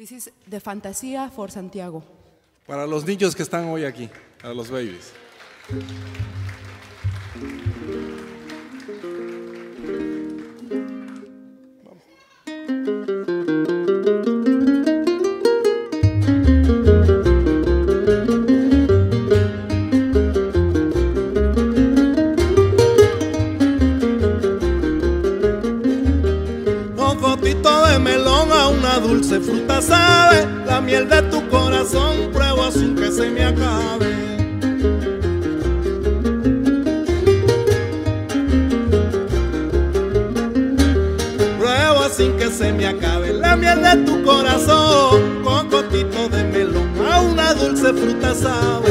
This is The Fantasía for Santiago. Para los niños que están hoy aquí, para los babies. Dulce fruta sabe, la miel de tu corazón, pruebo sin que se me acabe. Pruebo sin que se me acabe, la miel de tu corazón, cocotito de melón, a una dulce fruta sabe.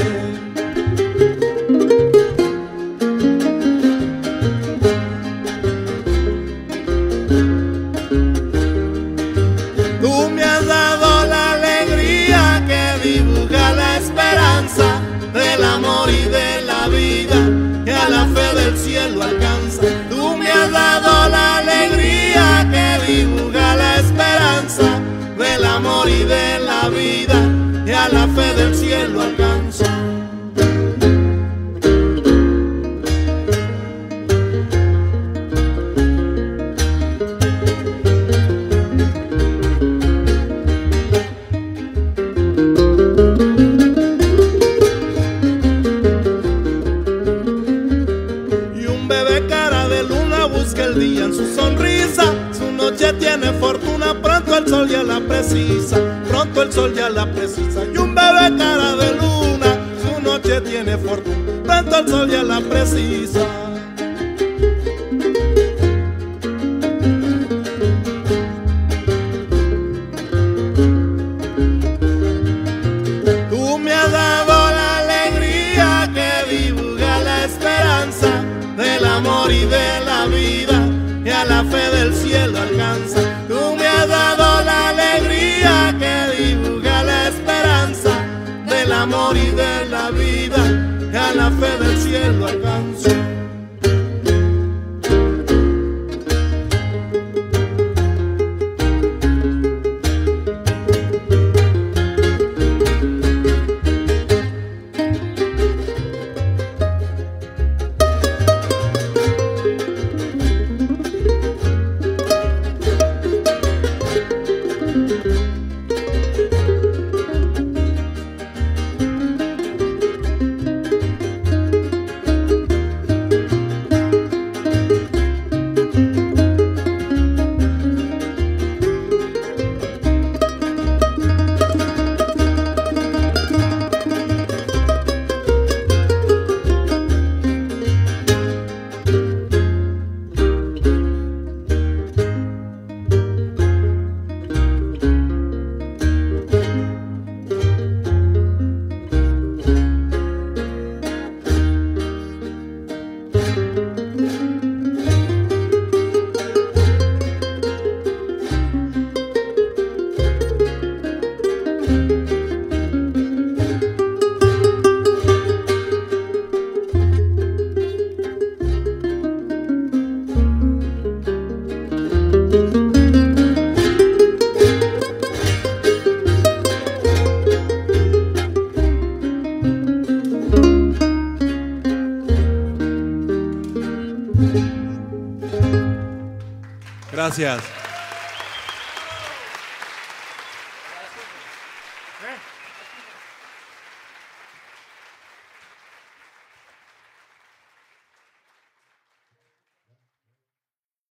Del amor y de la vida que a la fe del cielo alcanza. Tú me has dado la alegría que dibuja la esperanza del amor y de la vida que a la fe del cielo alcanza. Tiene fortuna, pronto el sol ya la precisa, pronto el sol ya la precisa. Y un bebé cara de luna, su noche tiene fortuna, pronto el sol ya la precisa. Tú me has dado la alegría que dibuja la esperanza del amor y de la vida que a la fe del cielo alcanza. Tú me has dado la alegría que dibuja la esperanza del amor y de la vida que a la fe del cielo alcanza. Gracias.